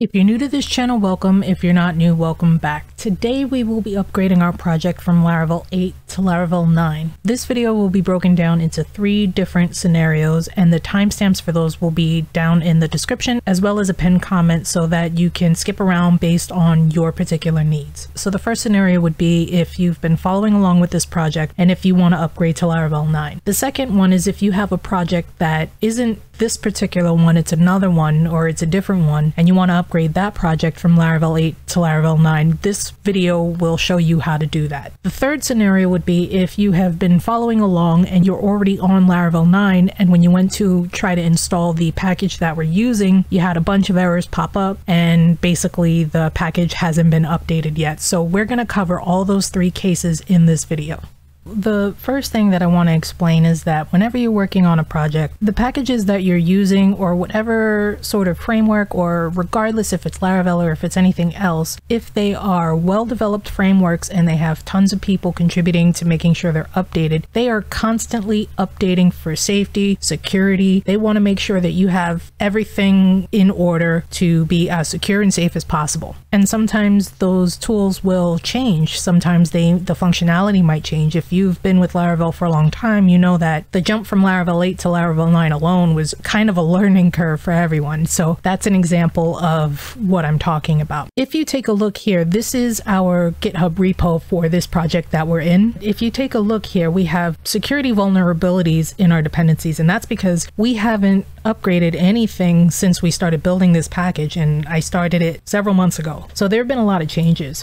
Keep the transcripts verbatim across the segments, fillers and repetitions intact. If you're new to this channel, welcome. If you're not new, welcome back. Today we will be upgrading our project from Laravel eight to Laravel nine. This video will be broken down into three different scenarios, and the timestamps for those will be down in the description as well as a pinned comment so that you can skip around based on your particular needs. So the first scenario would be if you've been following along with this project and if you want to upgrade to Laravel nine. The second one is if you have a project that isn't this particular one, it's another one, or it's a different one, and you want to upgrade that project from Laravel eight to Laravel nine, this video will show you how to do that. The third scenario would be if you have been following along and you're already on Laravel nine, and when you went to try to install the package that we're using, you had a bunch of errors pop up, and basically the package hasn't been updated yet. So we're going to cover all those three cases in this video. The first thing that I want to explain is that whenever you're working on a project, the packages that you're using or whatever sort of framework, or regardless if it's Laravel or if it's anything else, if they are well-developed frameworks and they have tons of people contributing to making sure they're updated, they are constantly updating for safety, security. They want to make sure that you have everything in order to be as secure and safe as possible. And sometimes those tools will change. Sometimes they, the functionality might change. If you've been with Laravel for a long time, you know that the jump from Laravel eight to Laravel nine alone was kind of a learning curve for everyone. So that's an example of what I'm talking about. If you take a look here, this is our GitHub repo for this project that we're in. If you take a look here, we have security vulnerabilities in our dependencies, and that's because we haven't upgraded anything since we started building this package, and I started it several months ago. So there have been a lot of changes.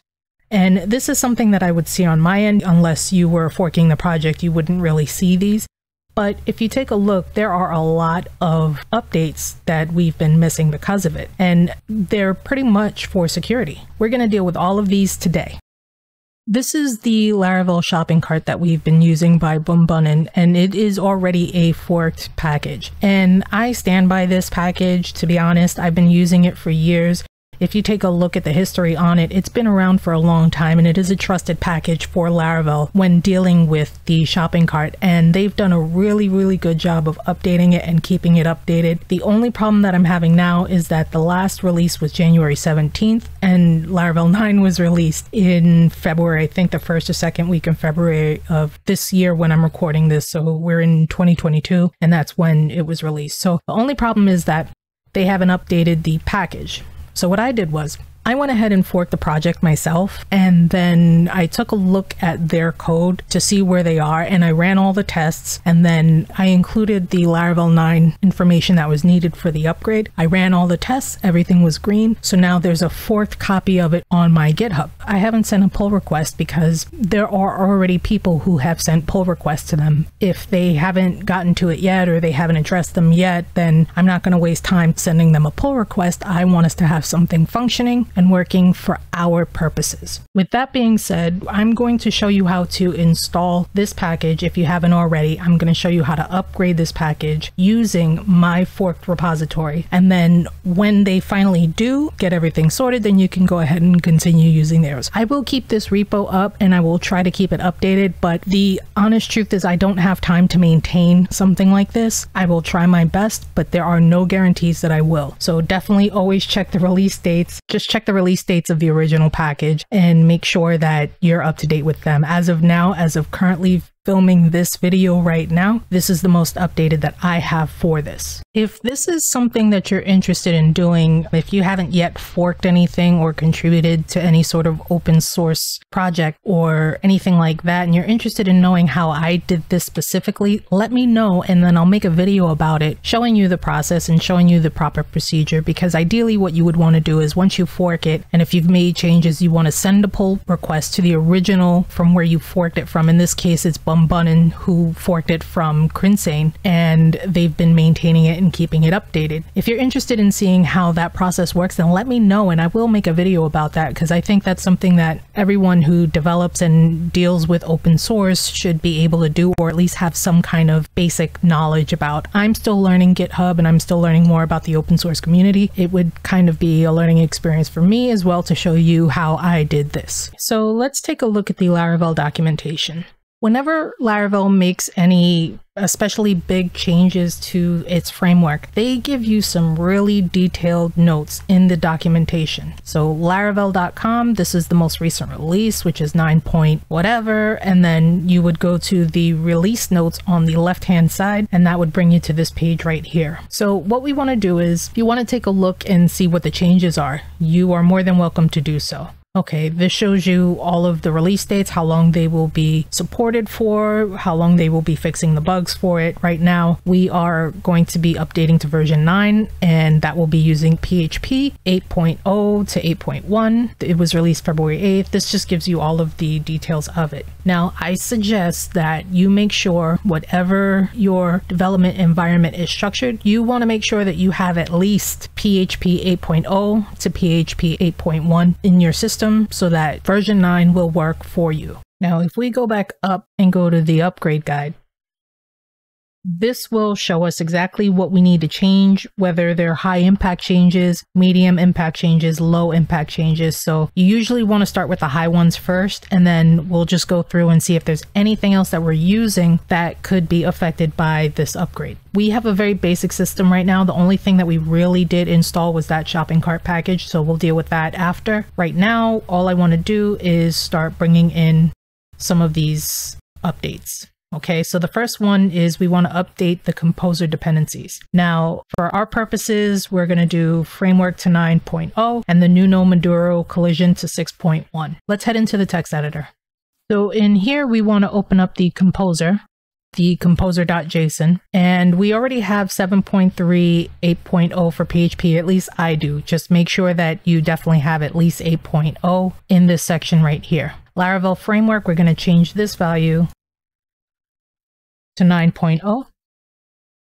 And this is something that I would see on my end. Unless you were forking the project, you wouldn't really see these. But if you take a look, there are a lot of updates that we've been missing because of it. And they're pretty much for security. We're going to deal with all of these today. This is the Laravel shopping cart that we've been using by bumbummen ninety-nine, and it is already a forked package. And I stand by this package, to be honest. I've been using it for years. If you take a look at the history on it, it's been around for a long time, and it is a trusted package for Laravel when dealing with the shopping cart. And they've done a really, really good job of updating it and keeping it updated. The only problem that I'm having now is that the last release was January seventeenth, and Laravel nine was released in February, I think the first or second week in February of this year when I'm recording this. So we're in twenty twenty-two, and that's when it was released. So the only problem is that they haven't updated the package. So what I did was I went ahead and forked the project myself, and then I took a look at their code to see where they are, and I ran all the tests, and then I included the Laravel nine information that was needed for the upgrade. I ran all the tests, everything was green, so now there's a fourth copy of it on my GitHub. I haven't sent a pull request because there are already people who have sent pull requests to them. If they haven't gotten to it yet or they haven't addressed them yet, then I'm not going to waste time sending them a pull request. I want us to have something functioning and working for our purposes. With that being said, I'm going to show you how to install this package. If you haven't already, I'm going to show you how to upgrade this package using my forked repository. And then when they finally do get everything sorted, then you can go ahead and continue using theirs. I will keep this repo up and I will try to keep it updated, but the honest truth is I don't have time to maintain something like this. I will try my best, but there are no guarantees that I will. So definitely always check the release dates. Just check the release dates of the original package and make sure that you're up to date with them. As of now, as of currently filming this video right now, this is the most updated that I have for this. If this is something that you're interested in doing, if you haven't yet forked anything or contributed to any sort of open source project or anything like that, and you're interested in knowing how I did this specifically, let me know, and then I'll make a video about it showing you the process and showing you the proper procedure. Because ideally what you would want to do is once you fork it, and if you've made changes, you want to send a pull request to the original from where you forked it from. In this case, it's bumbummen ninety-nine who forked it from Crinsane, and they've been maintaining it and keeping it updated. If you're interested in seeing how that process works, then let me know, and I will make a video about that, because I think that's something that everyone who develops and deals with open source should be able to do, or at least have some kind of basic knowledge about. I'm still learning GitHub, and I'm still learning more about the open source community. It would kind of be a learning experience for me as well to show you how I did this. So let's take a look at the Laravel documentation. Whenever Laravel makes any especially big changes to its framework, they give you some really detailed notes in the documentation. So laravel dot com, this is the most recent release, which is nine point whatever, and then you would go to the release notes on the left hand side, and that would bring you to this page right here. So what we want to do is, if you want to take a look and see what the changes are, you are more than welcome to do so. Okay, this shows you all of the release dates, how long they will be supported for, how long they will be fixing the bugs for it. Right now, we are going to be updating to version nine, and that will be using P H P eight point oh to eight point one. It was released February eighth. This just gives you all of the details of it. Now, I suggest that you make sure whatever your development environment is structured, you want to make sure that you have at least P H P eight point oh to P H P eight point one in your system, so that version nine will work for you. Now, if we go back up and go to the upgrade guide, this will show us exactly what we need to change, whether they're high impact changes, medium impact changes, low impact changes. So you usually want to start with the high ones first, and then we'll just go through and see if there's anything else that we're using that could be affected by this upgrade. We have a very basic system right now. The only thing that we really did install was that shopping cart package. So we'll deal with that after. Right now, all I want to do is start bringing in some of these updates. Okay, so the first one is we want to update the composer dependencies. Now, for our purposes, we're going to do framework to nine point oh and the Nuno Maduro collision to six point one. Let's head into the text editor. So in here, we want to open up the composer, the composer.json, and we already have seven point three, eight point oh for P H P, at least I do. Just make sure that you definitely have at least eight point oh in this section right here. Laravel framework, we're going to change this value to nine point oh,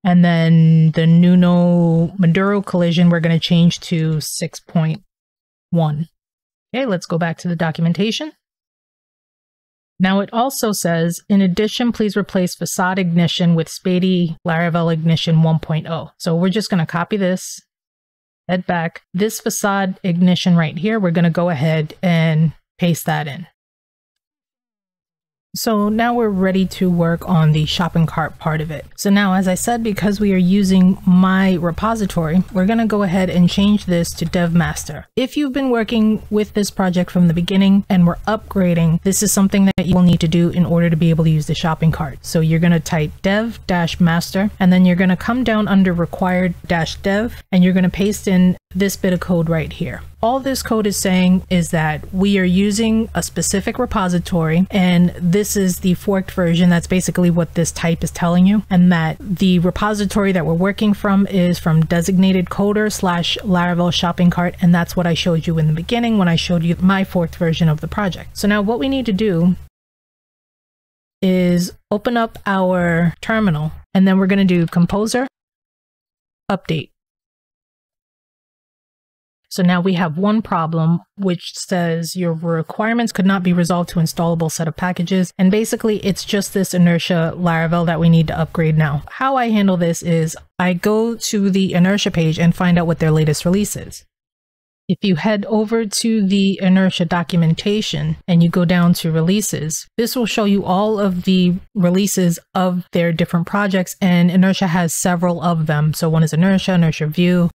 and then the Nuno Maduro collision we're going to change to six point one. Okay, let's go back to the documentation. Now it also says, in addition, please replace facade ignition with Spatie Laravel ignition one point oh. So we're just going to copy this, head back. This facade ignition right here, we're going to go ahead and paste that in. So now we're ready to work on the shopping cart part of it. So now, as I said, because we are using my repository, we're going to go ahead and change this to dev master. If you've been working with this project from the beginning and we're upgrading, this is something that you will need to do in order to be able to use the shopping cart. So you're going to type dev dash master, and then you're going to come down under required dash dev, and you're going to paste in this bit of code right here. All this code is saying is that we are using a specific repository, and this is the forked version. That's basically what this type is telling you, and that the repository that we're working from is from designated coder slash Laravel shopping cart, and that's what I showed you in the beginning when I showed you my forked version of the project. So now what we need to do is open up our terminal, and then we're going to do composer update. So now we have one problem, which says your requirements could not be resolved to installable set of packages. And basically, it's just this Inertia Laravel that we need to upgrade now. How I handle this is I go to the Inertia page and find out what their latest release is. If you head over to the Inertia documentation and you go down to releases, this will show you all of the releases of their different projects. And Inertia has several of them. So one is Inertia, Inertia Vue.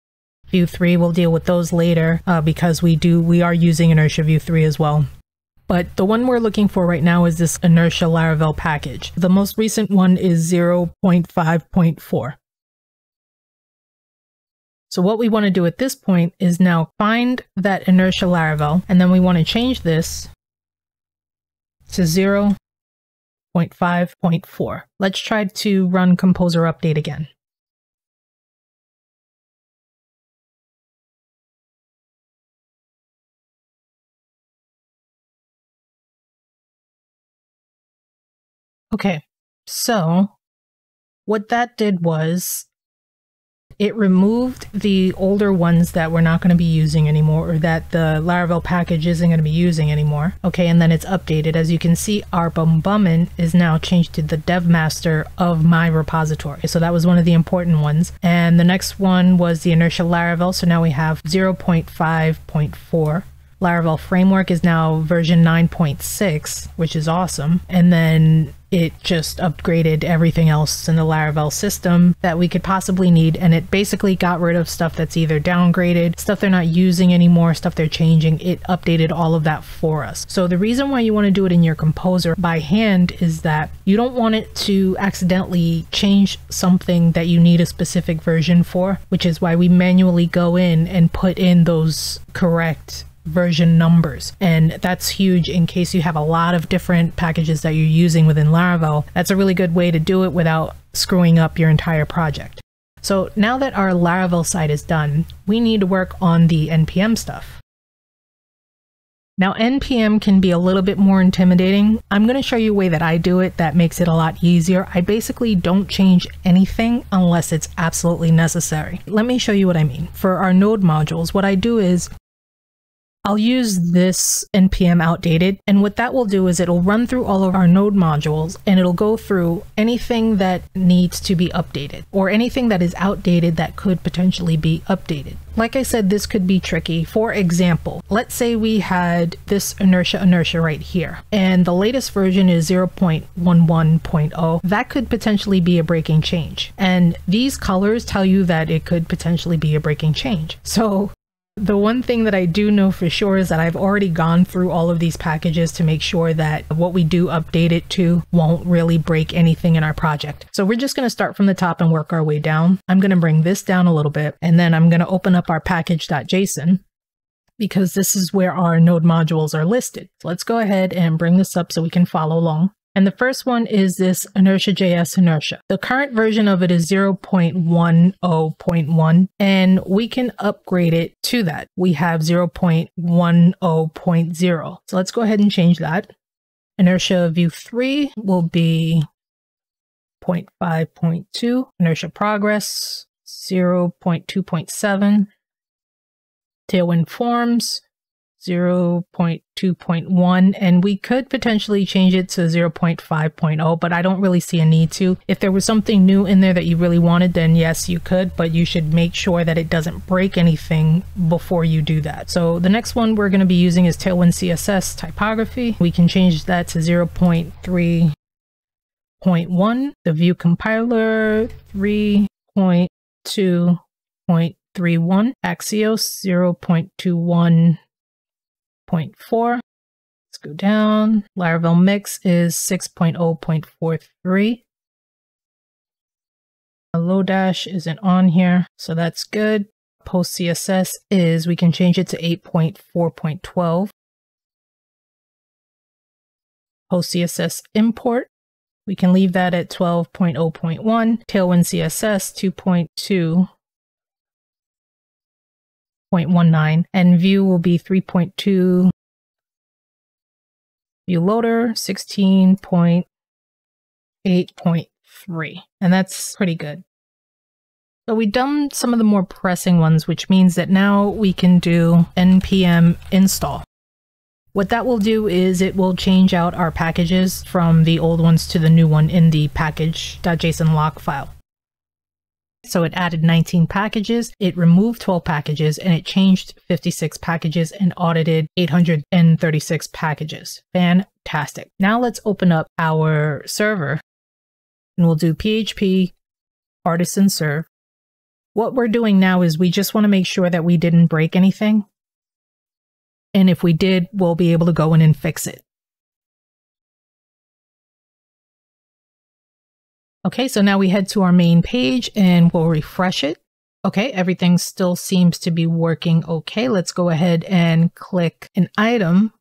Vue three, we'll deal with those later uh, because we do we are using Inertia Vue three as well. But the one we're looking for right now is this Inertia Laravel package. The most recent one is zero point five point four. So what we want to do at this point is now find that Inertia Laravel, and then we want to change this to zero point five point four. Let's try to run Composer Update again. Okay, so what that did was it removed the older ones that we're not going to be using anymore, or that the Laravel package isn't going to be using anymore. Okay, and then it's updated. As you can see, our bumbummen is now changed to the dev master of my repository. So that was one of the important ones. And the next one was the Inertia Laravel. So now we have zero point five point four. Laravel framework is now version nine point six, which is awesome. And then it just upgraded everything else in the Laravel system that we could possibly need, and it basically got rid of stuff that's either downgraded, stuff they're not using anymore, stuff they're changing. It updated all of that for us. So the reason why you want to do it in your composer by hand is that you don't want it to accidentally change something that you need a specific version for, which is why we manually go in and put in those correct version numbers. And that's huge in case you have a lot of different packages that you're using within Laravel. That's a really good way to do it without screwing up your entire project. So now that our Laravel side is done, we need to work on the N P M stuff. Now N P M can be a little bit more intimidating. I'm going to show you a way that I do it that makes it a lot easier. I basically don't change anything unless it's absolutely necessary. Let me show you what I mean. For our node modules, what I do is I'll use this N P M outdated, and what that will do is it'll run through all of our node modules and it'll go through anything that needs to be updated or anything that is outdated that could potentially be updated. Like I said, this could be tricky. For example, let's say we had this inertia inertia right here, and the latest version is zero point eleven point zero. That could potentially be a breaking change. And these colors tell you that it could potentially be a breaking change. So the one thing that I do know for sure is that I've already gone through all of these packages to make sure that what we do update it to won't really break anything in our project. So we're just going to start from the top and work our way down. I'm going to bring this down a little bit, and then I'm going to open up our package.json because this is where our node modules are listed. So let's go ahead and bring this up so we can follow along. And the first one is this Inertia J S Inertia. The current version of it is zero point ten point one, and we can upgrade it to that. We have zero point ten point zero. So let's go ahead and change that. Inertia Vue three will be zero point five point two. Inertia Progress, zero point two point seven. Tailwind Forms, zero point two point one, and we could potentially change it to zero point five point zero, but I don't really see a need to. If there was something new in there that you really wanted, then yes, you could, but you should make sure that it doesn't break anything before you do that. So the next one we're going to be using is Tailwind C S S typography. We can change that to zero point three point one. The Vue compiler, three point two point three one. Axios, zero point two one point four. Let's go down. Laravel mix is six point zero point four three. Lodash isn't on here, so that's good. Post C S S is, we can change it to eight point four point twelve. Post C S S import, we can leave that at twelve point zero point one. Tailwind C S S two point two point one nine, and Vue will be three point two. Vue loader sixteen point eight point three, and that's pretty good. So we've done some of the more pressing ones, which means that now we can do N P M install. What that will do is it will change out our packages from the old ones to the new one in the package.json lock file. So it added nineteen packages, it removed twelve packages, and it changed fifty-six packages and audited eight hundred thirty-six packages. Fantastic. Now let's open up our server and we'll do P H P artisan serve. What we're doing now is we just want to make sure that we didn't break anything. And if we did, we'll be able to go in and fix it. Okay, so now we head to our main page and we'll refresh it. Okay, everything still seems to be working okay. Let's go ahead and click an item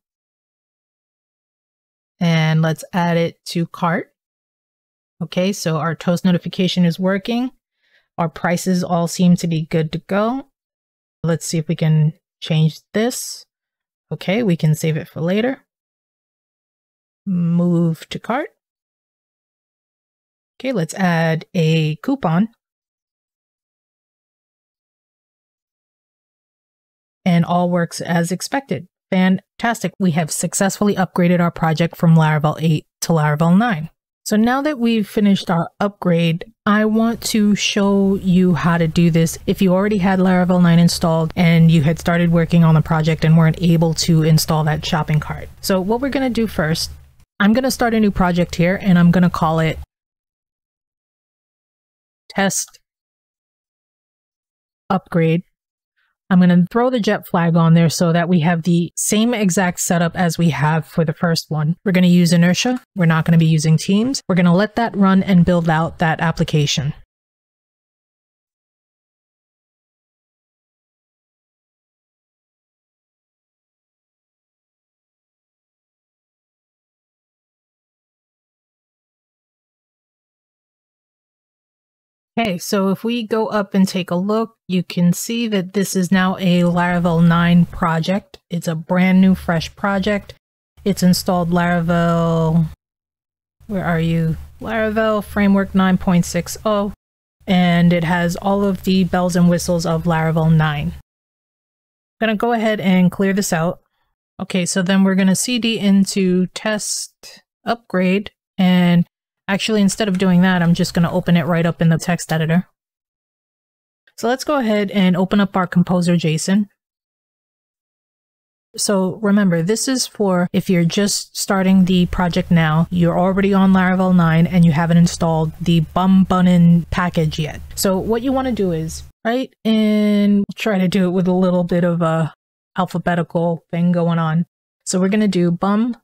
and let's add it to cart. Okay, so our toast notification is working. Our prices all seem to be good to go. Let's see if we can change this. Okay, we can save it for later. Move to cart. Okay, let's add a coupon. And all works as expected. Fantastic. We have successfully upgraded our project from Laravel eight to Laravel nine. So now that we've finished our upgrade, I want to show you how to do this. If you already had Laravel nine installed and you had started working on the project and weren't able to install that shopping cart. So what we're going to do first I'm going to start a new project here and I'm going to call it test upgrade. I'm going to throw the jet flag on there so that we have the same exact setup as we have for the first one. We're going to use Inertia. We're not going to be using Teams. We're going to let that run and build out that application. Okay, so if we go up and take a look, you can see that this is now a Laravel nine project. It's a brand new, fresh project. It's installed Laravel, where are you? Laravel Framework nine point six oh, and it has all of the bells and whistles of Laravel nine. I'm gonna go ahead and clear this out. Okay, so then we're gonna C D into test upgrade, and actually, instead of doing that, I'm just going to open it right up in the text editor. So let's go ahead and open up our composer JSON. So remember, this is for if you're just starting the project now, you're already on Laravel nine and you haven't installed the bumbummen ninety-nine package yet. So what you want to do is right in, try to do it with a little bit of a alphabetical thing going on. So we're going to do bumbummen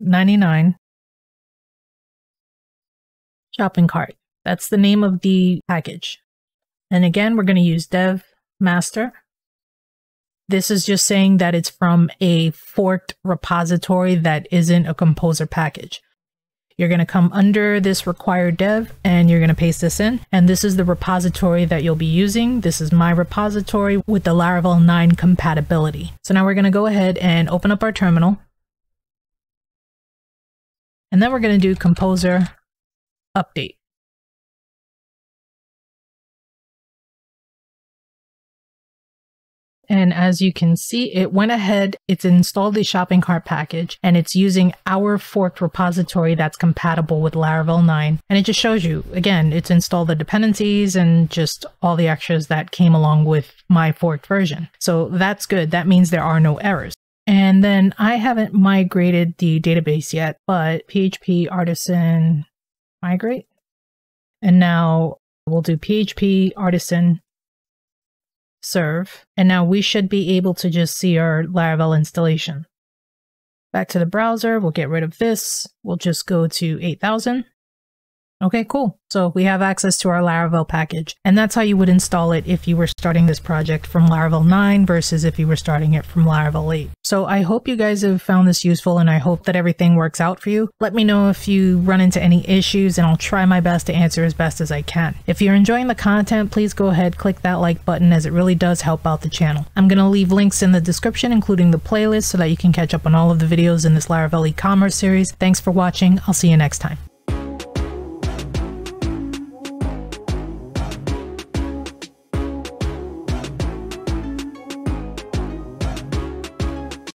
ninety-nine. Shopping cart. That's the name of the package. And again, we're going to use dev master. This is just saying that it's from a forked repository that isn't a composer package. You're going to come under this required dev and you're going to paste this in. And this is the repository that you'll be using. This is my repository with the Laravel nine compatibility. So now we're going to go ahead and open up our terminal. And then we're going to do composer update. And as you can see, it went ahead, it's installed the shopping cart package, and it's using our forked repository that's compatible with Laravel nine. And it just shows you, again, it's installed the dependencies and just all the extras that came along with my forked version. So that's good. That means there are no errors. And then I haven't migrated the database yet, but P H P artisan migrate. And now we'll do P H P artisan serve. And now we should be able to just see our Laravel installation. Back to the browser, we'll get rid of this. We'll just go to eight thousand. Okay, cool. So we have access to our Laravel package. And that's how you would install it if you were starting this project from Laravel nine versus if you were starting it from Laravel eight. So I hope you guys have found this useful and I hope that everything works out for you. Let me know if you run into any issues and I'll try my best to answer as best as I can. If you're enjoying the content, please go ahead, click that like button as it really does help out the channel. I'm going to leave links in the description, including the playlist so that you can catch up on all of the videos in this Laravel e-commerce series. Thanks for watching. I'll see you next time.